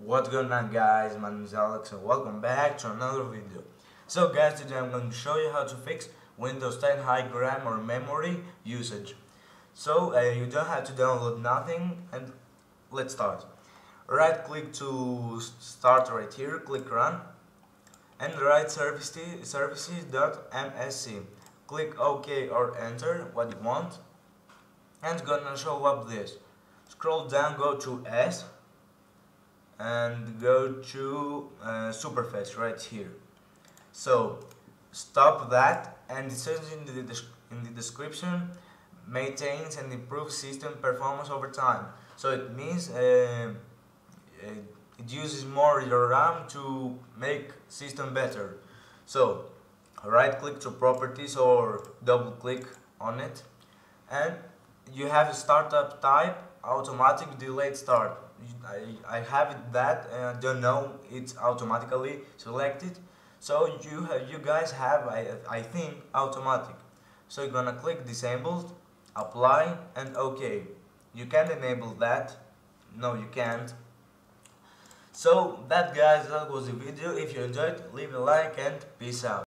What's going on, guys? My name is Alex and welcome back to another video. So guys, today I'm going to show you how to fix Windows 10 high RAM or memory usage. So you don't have to download nothing, and let's start. Right click to start right here, click run, and write services.msc. Click OK or enter what you want, and it's gonna show up this. Scroll down, go to S, and go to Superfetch right here. So stop that, and it says in the description, maintains and improves system performance over time. So it means it uses more your RAM to make system better. So right click to properties or double click on it, and you have a startup type automatic delayed start. I have it that, and I don't know, it's automatically selected. So you guys have, I think, automatic. So you're gonna click disabled, apply, and OK. You can enable that. No, you can't. So that, guys, that was the video. If you enjoyed, leave a like and peace out.